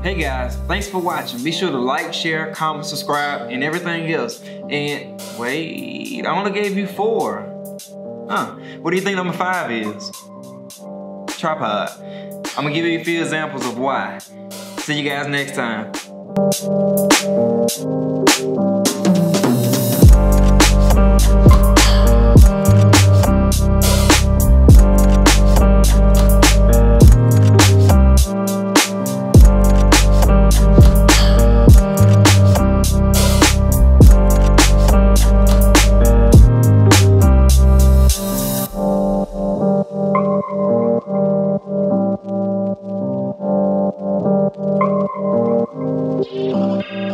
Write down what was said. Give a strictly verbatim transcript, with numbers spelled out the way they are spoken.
Hey guys, thanks for watching. Be sure to like, share, comment, subscribe, and everything else. And wait, I only gave you four. Huh, what do you think number five is? Tripod. I'm gonna give you a few examples of why. See you guys next time. Oh,